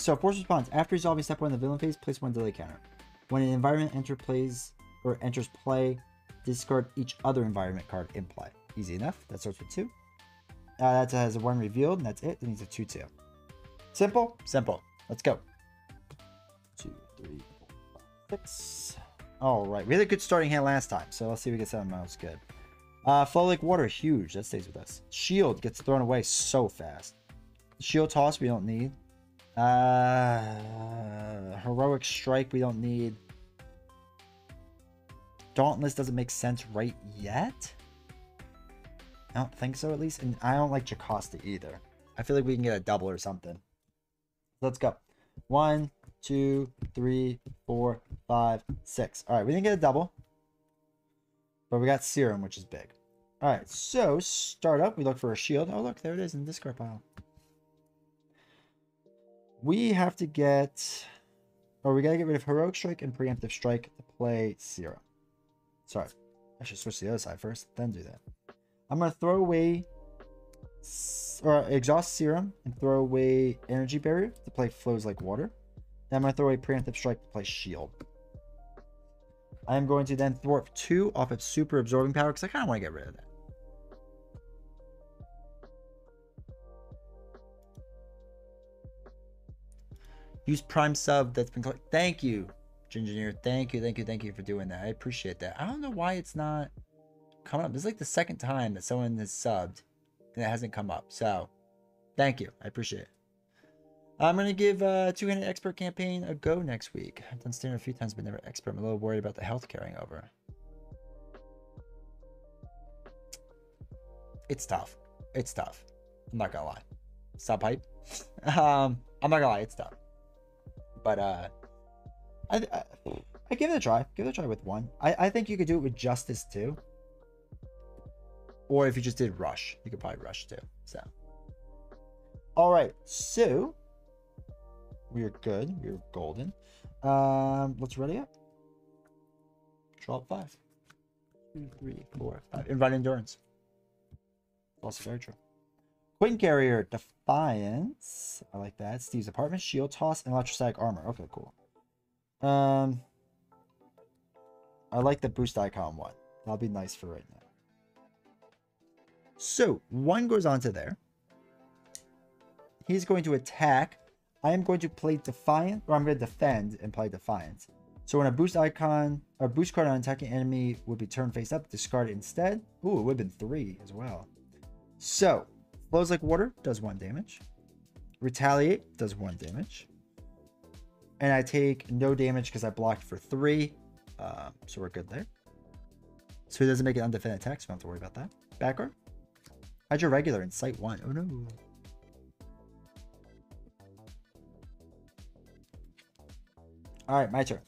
So force response. After resolving step 1 in the villain phase, place 1 delay counter. When an environment enters play, discard each other environment card in play. Easy enough. That starts with 2. That has a 1 revealed, and that's it. It needs a 2/2. Simple? Simple. Let's go. 2, 3, 4, 5, 6. Alright, we had a good starting hand last time, so let's see if we get something else good. Flow like water, huge. That stays with us. Shield gets thrown away so fast. Shield toss, we don't need. Heroic strike, we don't need. Dauntless doesn't make sense right yet. I don't think so, at least. And I don't like Jocasta either. I feel like we can get a double or something. Let's go. 1, 2, 3, 4, 5, 6. All right, we didn't get a double, but we got serum, which is big. All right, so start up. We look for a shield. Oh, look, there it is in the discard pile. We have to get, or we got to get rid of heroic strike and preemptive strike to play serum. Sorry, I should switch to the other side first, then do that. I'm going to throw away, or exhaust serum and throw away energy barrier to play flows like water. Then I'm going to throw away preemptive strike to play shield. I am going to then thwart 2 off of super absorbing power because I kind of want to get rid of that. Use prime sub that's been collected. Thank you, Gingineer. Thank you, thank you, thank you for doing that. I appreciate that. I don't know why it's not coming up. This is like the second time that someone has subbed and it hasn't come up. So thank you. I appreciate it. I'm going to give two-handed expert campaign a go next week. I've done standard a few times, but never expert. I'm a little worried about the health carrying over. It's tough. It's tough. I'm not going to lie. Stop hype. I'm not going to lie. It's tough. But I give it a try. Give it a try with 1. I think you could do it with Justice too. Or if you just did Rush, you could probably Rush too. So, all right. So we are good. We are golden. Let's ready up. Drop 5. 2, 3, 4, 5. Invite endurance. Also very true. Quinn Carrier, Defiance. I like that. Steve's Apartment, Shield Toss, and Electrostatic Armor. Okay, cool. I like the Boost Icon one. That'll be nice for right now. So, 1 goes on to there. He's going to attack. I am going to play Defiant, or I'm going to defend and play Defiant. So, when a Boost Icon, or Boost card on an attacking enemy would be turned face up, discard it instead. Ooh, it would have been 3 as well. So, Flows like water does 1 damage. Retaliate does 1 damage. And I take no damage because I blocked for 3. So we're good there. So it doesn't make an undefended attack, so I don't have to worry about that. Backward. Hydra regular in sight 1. Oh no. Alright, my turn.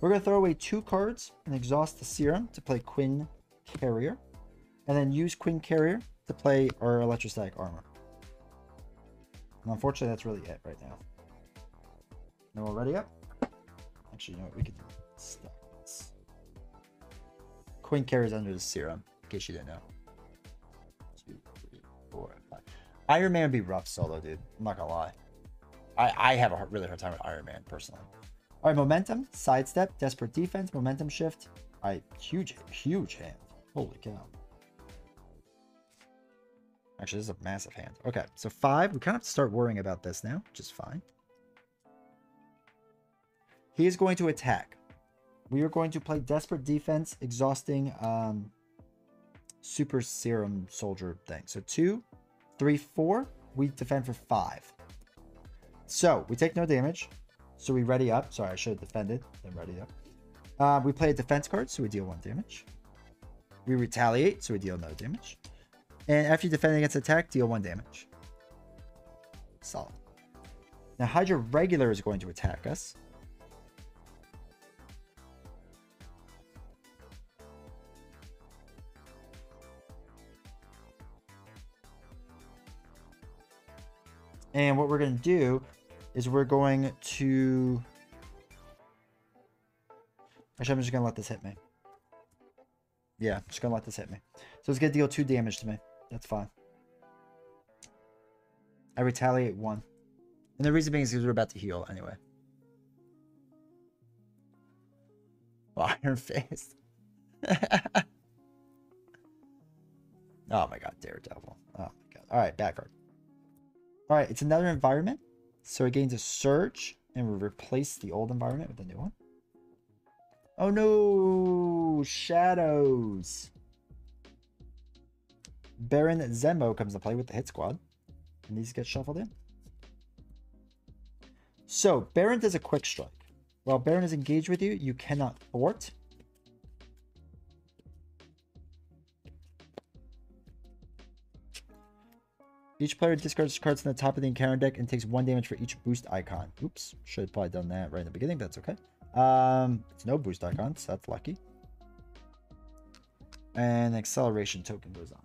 We're going to throw away 2 cards and exhaust the serum to play Quinn Carrier. And then use Quinn Carrier to play our Electrostatic Armor. And unfortunately, that's really it right now. Now we're ready up. Actually, you know what? We could stack this. Quinn Carrier is under the serum, in case you didn't know. 2, 3, 4, 5. Iron Man would be rough solo, dude. I'm not going to lie. I have a really hard time with Iron Man, personally. All right, Momentum, Sidestep, Desperate Defense, Momentum Shift. Huge hand. Holy cow. Actually, this is a massive hand. Okay, so 5. We kind of have to start worrying about this now, which is fine. He is going to attack. We are going to play Desperate Defense, exhausting Super Serum Soldier thing. So 2, 3, 4. We defend for 5. So, we take no damage. So we ready up. Sorry, I should have defended, then ready up. We play a defense card, so we deal 1 damage. We retaliate, so we deal no damage. And after you defend against attack, deal 1 damage. Solid. Now Hydra regular is going to attack us. And what we're going to do is we're going to... Actually, I'm just going to let this hit me. Yeah, I'm just going to let this hit me. So it's going to deal 2 damage to me. That's fine. I retaliate 1. And the reason being is because we're about to heal anyway. Oh, Iron Fist. Oh my god, Daredevil. Oh my god. Alright, backward. Alright, it's another environment. So we're getting to search and we replace the old environment with a new one. Oh no! Shadows! Baron Zemo comes to play with the hit squad. And these get shuffled in. So, Baron does a quick strike. While Baron is engaged with you, you cannot thwart. Each player discards cards from the top of the encounter deck and takes 1 damage for each boost icon. Oops, should have probably done that right in the beginning, but that's okay. It's no boost icon, so that's lucky. And acceleration token goes on.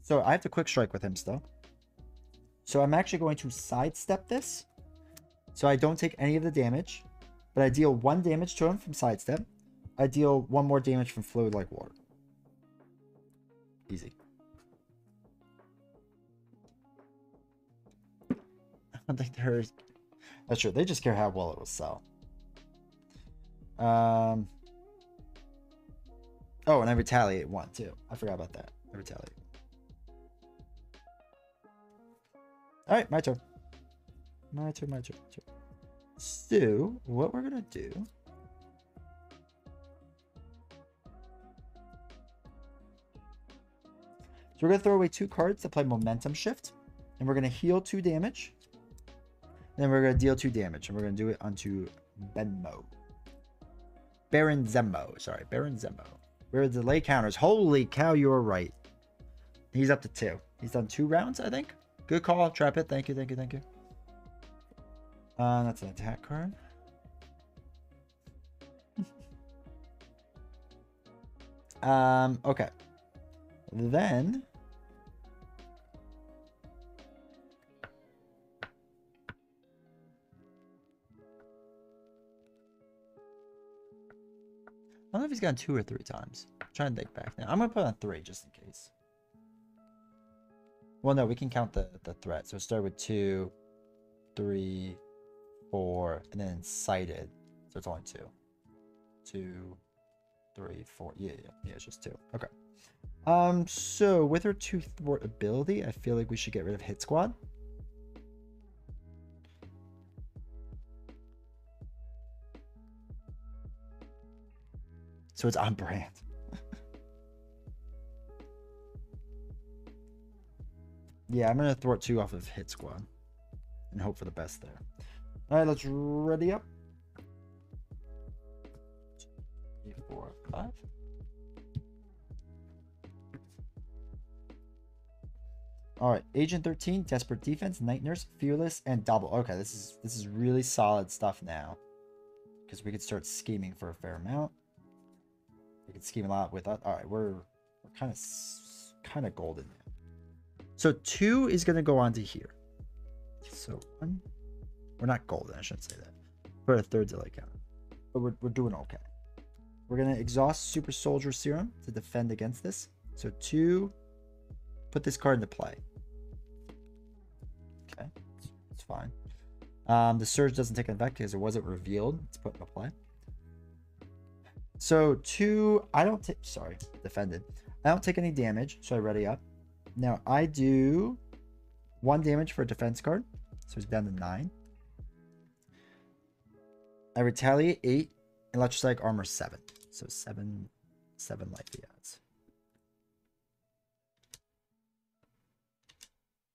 So I have to quick strike with him still. So I'm actually going to sidestep this. So I don't take any of the damage, but I deal 1 damage to him from sidestep. I deal 1 more damage from fluid like water. Easy. I don't think there's... That's true. They just care how well it will sell. Oh, and I retaliate 1 too. I forgot about that. I retaliate. All right, my turn. My turn. So, what we're gonna do? So we're gonna throw away 2 cards to play momentum shift, and we're gonna heal 2 damage. Then we're going to deal 2 damage, and we're going to do it onto Benmo. Baron Zemo. Sorry, Baron Zemo. We're at delay counters. Holy cow, you were right. He's up to 2. He's done 2 rounds, I think. Good call. Trap it. Thank you. That's an attack card. Okay. Then... I don't know if he's gone 2 or 3 times. I'm trying to think back now. I'm going to put on 3 just in case. Well, no, we can count the threat. So start with 2, 3, 4, and then incited. So it's only 2, 2, 3, 4. Yeah, it's just 2. Okay. So with her 2 thwart ability, I feel like we should get rid of hit squad. So it's on brand. Yeah, I'm going to thwart 2 off of hit squad and hope for the best there. All right, let's ready up. 3, 4, 5. All right, Agent 13, Desperate Defense, Night Nurse, Fearless, and Double. Okay, this is really solid stuff now because we could start scheming for a fair amount. We can scheme a lot with us. All right, we're kind of golden now. So 2 is going to go on to here. So 1, we're not golden. I shouldn't say that. We're at a third delay count, but we're doing okay. We're going to exhaust Super Soldier Serum to defend against this. So 2, put this card into play. Okay, it's fine. The surge doesn't take an effect because it wasn't revealed. It's put into play. So 2, I don't take, sorry, defended. I don't take any damage, so I ready up. Now I do 1 damage for a defense card, so it's down to 9. I retaliate 8, Electrostatic Armor 7. So 7 like the odds.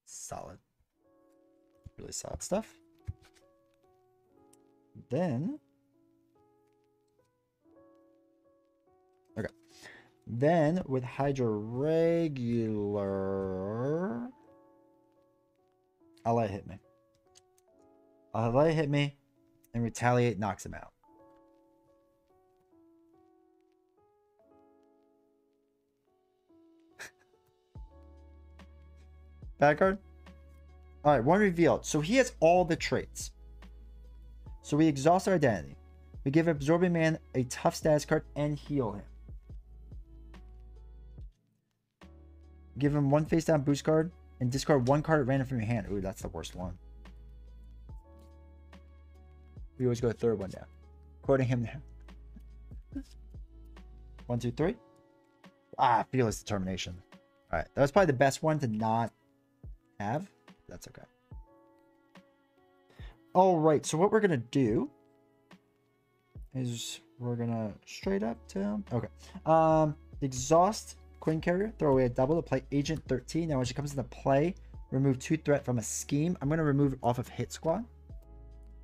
Solid. Really solid stuff. Then with Hydra regular, I'll let it hit me. I'll let it hit me, and retaliate knocks him out. Bad card? Alright, 1 revealed. So he has all the traits. So we exhaust our identity. We give Absorbing Man a tough status card and heal him. Give him 1 face down boost card and discard one card at random from your hand. Ooh, that's the worst one. We always go third one down. Quoting him now. 1, 2, 3. Ah, Fearless Determination. All right, that was probably the best one to not have. That's okay. All right, so what we're gonna do is we're gonna straight up to him. Okay. Exhaust Coin Carrier. Throw away a double to play Agent 13. Now, when she comes into play, remove 2 threat from a scheme. I'm gonna remove it off of Hit Squad,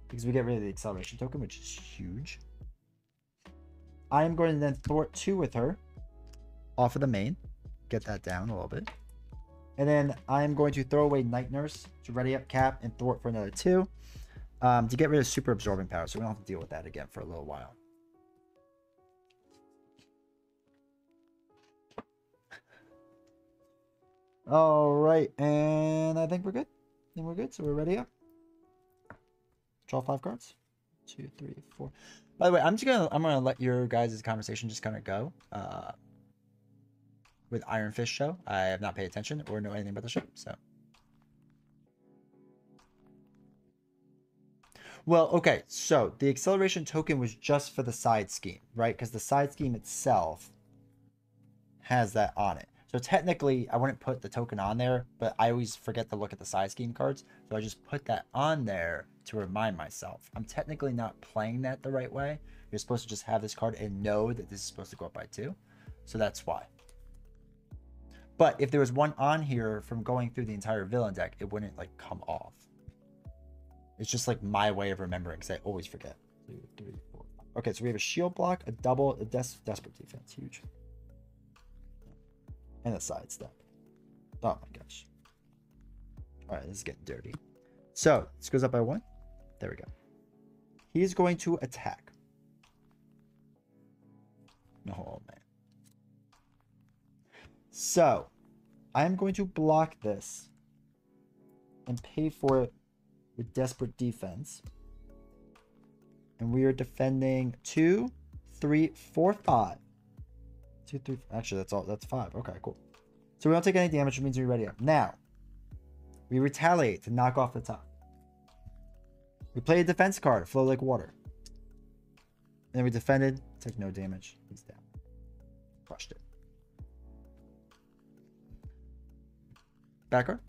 because we get rid of the acceleration token, which is huge. I am going to then thwart 2 with her off of the main. Get that down a little bit. And then I am going to throw away Night Nurse to ready up Cap and thwart for another 2 to get rid of super absorbing power. So we don't have to deal with that again for a little while. All right. And I think we're good. I think we're good. So we're ready up. Draw 5 cards. 2, 3, 4. By the way, I'm gonna let your guys' conversation just kind of go. With Iron Fist show, I have not paid attention or know anything about the show. So, well, okay. So the acceleration token was just for the side scheme, right? Because the side scheme itself has that on it. So technically, I wouldn't put the token on there, but I always forget to look at the side scheme cards, so I just put that on there to remind myself. I'm technically not playing that the right way. You're supposed to just have this card and know that this is supposed to go up by 2, so that's why. But if there was one on here from going through the entire villain deck, it wouldn't like come off. It's just like my way of remembering, because I always forget. 2, 3, 4, 5. Okay, so we have a shield block, a double, a desperate defense, huge. And a sidestep. Oh my gosh. Alright, this is getting dirty. So, this goes up by 1. There we go. He's going to attack. Oh man. So, I'm going to block this and pay for it with Desperate Defense. And we are defending 2, 3, 4, 5. 2, 3, actually, that's all. That's 5. Okay, cool. So we don't take any damage, which means we ready up. Now, we retaliate to knock off the top. We play a defense card, flow like water. And then we defended, took no damage. He's down. Crushed it. Back card.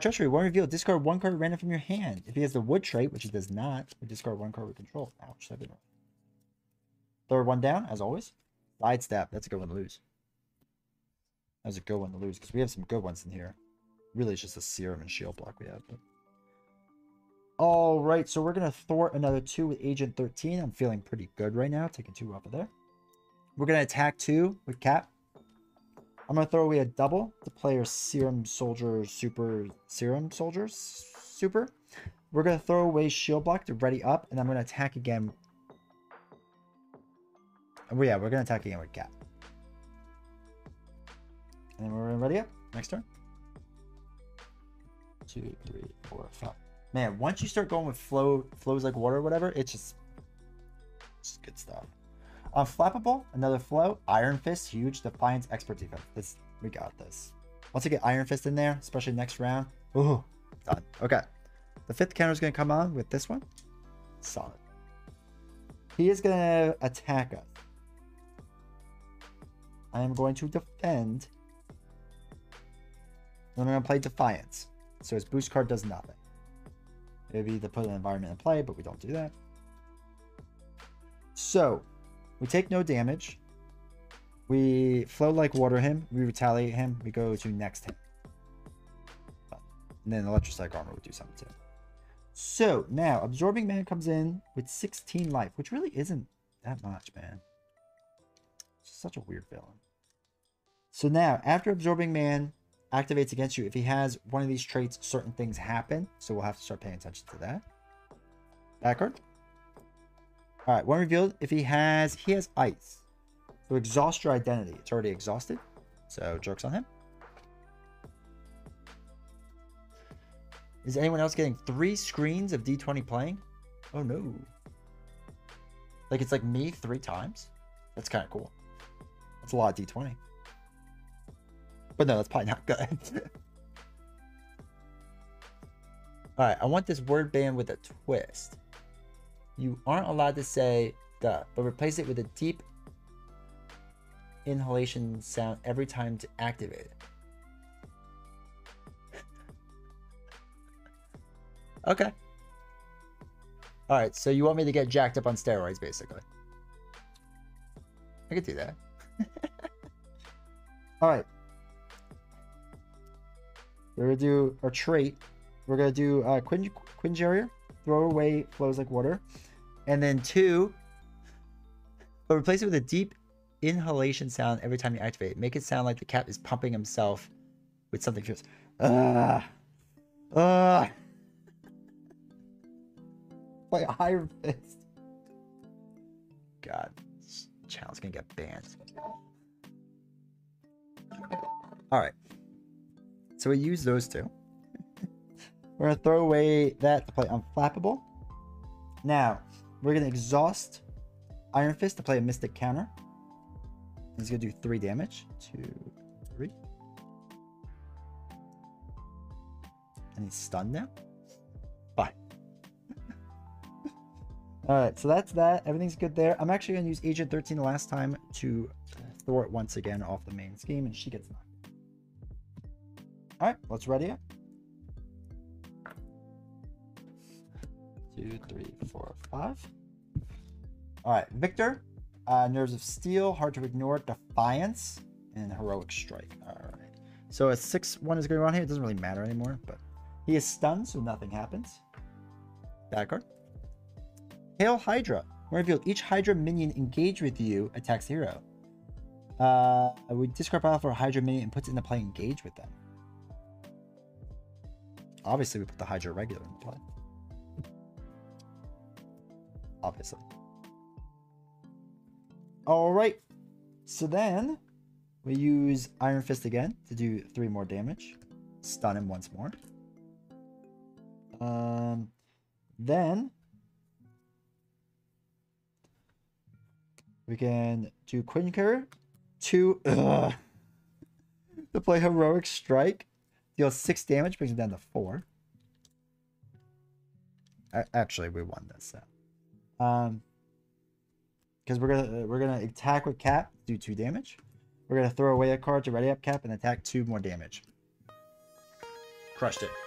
Treachery. One reveal. Discard 1 card random from your hand. If he has the wood trait, which he does not, we discard 1 card we control. Ouch, that'd be wrong. Third one down, as always. Sidestep. That's a good one to lose. That was a good one to lose, because we have some good ones in here. Really, it's just a serum and shield block we have. But... all right, so we're going to thwart another 2 with Agent 13. I'm feeling pretty good right now. Taking 2 off of there. We're going to attack 2 with Cap. I'm going to throw away a double to play our Serum Soldier Super. Serum Soldier Super. We're going to throw away shield block to ready up, and I'm going to attack again. Oh, yeah, we're going to attack again with Cap. And then we're going to ready up. Next turn. 2, 3, 4, 5. Man, once you start going with flows like water or whatever, it's just good stuff. Unflappable, another flow. Iron Fist, huge. Defiance, Expert Defense. This, we got this. Once I get Iron Fist in there, especially next round. Ooh, done. Okay. The 5th counter is going to come on with this one. Solid. He is going to attack us. I am going to defend. Then I'm going to play Defiance. So his boost card does nothing. It would be to put an environment in play, but we don't do that. So, we take no damage. We flow like water him. We retaliate him. We go to next him. And then Electrostatic Armor would do something too. So, now, Absorbing Man comes in with 16 life, which really isn't that much, man. Such a weird villain. So now, after Absorbing Man activates against you, if he has one of these traits, certain things happen. So we'll have to start paying attention to that. Back card. All right, one revealed. If he has ice. So exhaust your identity. It's already exhausted. So joke's on him. Is anyone else getting 3 screens of D20 playing? Oh no. Like it's like me 3 times? That's kind of cool. That's a lot of D20. But no, that's probably not good. Alright, I want this word band with a twist. You aren't allowed to say "the," but replace it with a deep inhalation sound every time to activate it. Okay. Alright, so you want me to get jacked up on steroids, basically. I could do that. Alright. We're going to do our trait. We're going to do Quingeria. Throw away flows like water. And then 2. But replace it with a deep inhalation sound every time you activate it. Make it sound like the cat is pumping himself with something fierce. Like Iron Fist. God, this channel's gonna get banned. Alright. So we use those two. We're gonna throw away that to play Unflappable. Now, we're gonna exhaust Iron Fist to play a Mystic Counter. He's gonna do 3 damage. 2, 3. And he's stunned now. Bye. Alright, so that's that. Everything's good there. I'm actually going to use Agent 13 the last time to thwart once again off the main scheme, and she gets knocked. Alright, let's ready it. 2, 3, 4, 5. Alright, Victor. Nerves of Steel, Hard to Ignore, Defiance, and Heroic Strike. Alright. So a 6-1 is going on here. It doesn't really matter anymore, but he is stunned, so nothing happens. Bad card. Hail Hydra. When revealed, each Hydra minion engaged with you attacks the hero. We discard power for a Hydra minion and puts it into play engage with them. Obviously, we put the Hydra regular in play. Obviously. Alright. So then, we use Iron Fist again to do 3 more damage. Stun him once more. Then we can do Quinker to play Heroic Strike. Deals 6 damage, brings it down to 4. Actually, we won this set. Because we're gonna attack with Cap, do 2 damage. We're gonna throw away a card to ready up Cap and attack 2 more damage. Crushed it.